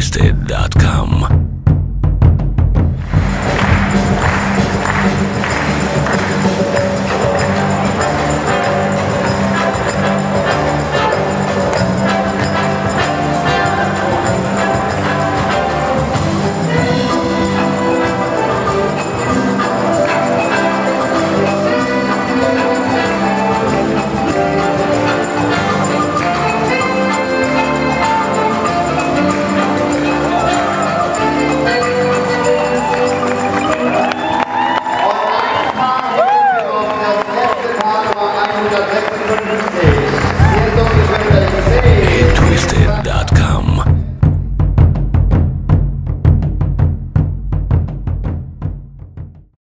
twisted.com.